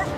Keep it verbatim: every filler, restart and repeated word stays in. What?